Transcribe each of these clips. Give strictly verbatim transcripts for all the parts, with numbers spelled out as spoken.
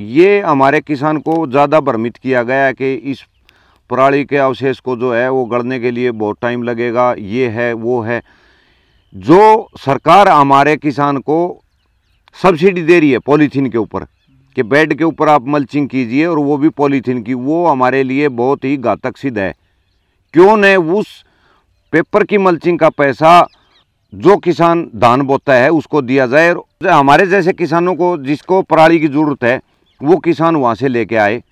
ये हमारे किसान को ज़्यादा भ्रमित किया गया कि इस पराली के अवशेष को जो है वो गड़ने के लिए बहुत टाइम लगेगा, ये है वो है। जो सरकार हमारे किसान को सब्सिडी दे रही है पॉलीथीन के ऊपर कि बेड के ऊपर आप मल्चिंग कीजिए और वो भी पॉलीथीन की, वो हमारे लिए बहुत ही घातक सिद्ध है। क्यों न उस पेपर की मल्चिंग का पैसा जो किसान धान बोता है उसको दिया जाए, और हमारे जैसे किसानों को जिसको पराली की ज़रूरत है वो किसान वहाँ से लेके आए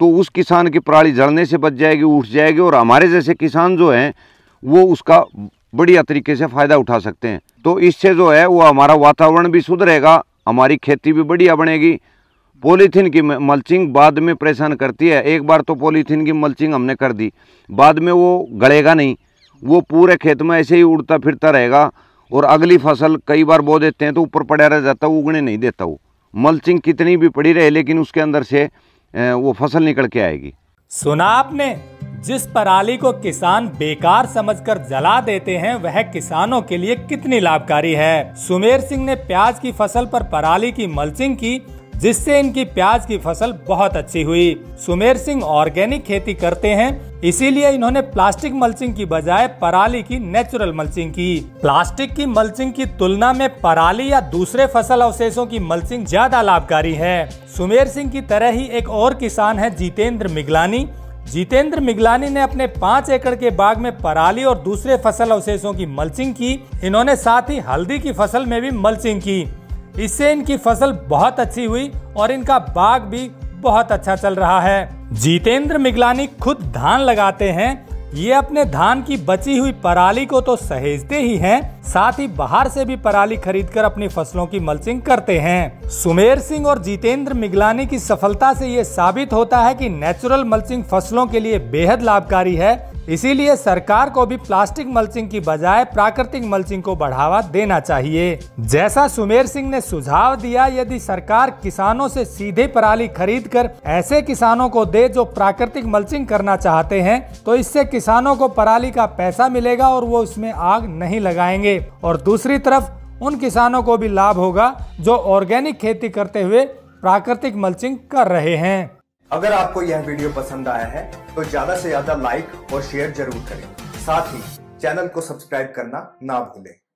तो उस किसान की पराली जलने से बच जाएगी, उठ जाएगी, और हमारे जैसे किसान जो हैं वो उसका बढ़िया तरीके से फ़ायदा उठा सकते हैं। तो इससे जो है वो हमारा वातावरण भी सुधरेगा, हमारी खेती भी बढ़िया बनेगी। पॉलीथीन की मल्चिंग बाद में परेशान करती है, एक बार तो पॉलीथीन की मल्चिंग हमने कर दी, बाद में वो गलेगा नहीं, वो पूरे खेत में ऐसे ही उड़ता फिरता रहेगा और अगली फसल कई बार बो देते हैं तो ऊपर पड़ा रह जाता, उगने नहीं देता। वो मल्चिंग कितनी भी पड़ी रहे लेकिन उसके अंदर से वो फसल निकल के आएगी। सुना आपने, जिस पराली को किसान बेकार समझकर जला देते हैं वह किसानों के लिए कितनी लाभकारी है। सुमेर सिंह ने प्याज की फसल पर पराली की मल्चिंग की जिससे इनकी प्याज की फसल बहुत अच्छी हुई। सुमेर सिंह ऑर्गेनिक खेती करते हैं, इसीलिए इन्होंने प्लास्टिक मल्चिंग की बजाय पराली की नेचुरल मल्चिंग की। प्लास्टिक की मल्चिंग की तुलना में पराली या दूसरे फसल अवशेषों की मल्चिंग ज्यादा लाभकारी है। सुमेर सिंह की तरह ही एक और किसान है जितेंद्र मिगलानी। जितेंद्र मिगलानी ने अपने पाँच एकड़ के बाग में पराली और दूसरे फसल अवशेषों की मल्चिंग की। इन्होंने साथ ही हल्दी की फसल में भी मल्चिंग की, इससे इनकी फसल बहुत अच्छी हुई और इनका बाग भी बहुत अच्छा चल रहा है। जितेंद्र मिगलानी खुद धान लगाते हैं, ये अपने धान की बची हुई पराली को तो सहेजते ही हैं, साथ ही बाहर से भी पराली खरीदकर अपनी फसलों की मल्चिंग करते हैं। सुमेर सिंह और जितेंद्र मिगलानी की सफलता से ये साबित होता है कि नेचुरल मल्चिंग फसलों के लिए बेहद लाभकारी है, इसीलिए सरकार को भी प्लास्टिक मल्चिंग की बजाय प्राकृतिक मल्चिंग को बढ़ावा देना चाहिए। जैसा सुमेर सिंह ने सुझाव दिया, यदि सरकार किसानों से सीधे पराली खरीदकर ऐसे किसानों को दे जो प्राकृतिक मल्चिंग करना चाहते हैं, तो इससे किसानों को पराली का पैसा मिलेगा और वो उसमें आग नहीं लगाएंगे, और दूसरी तरफ उन किसानों को भी लाभ होगा जो ऑर्गेनिक खेती करते हुए प्राकृतिक मल्चिंग कर रहे हैं। अगर आपको यह वीडियो पसंद आया है तो ज्यादा से ज्यादा लाइक और शेयर जरूर करें, साथ ही चैनल को सब्सक्राइब करना ना भूलें।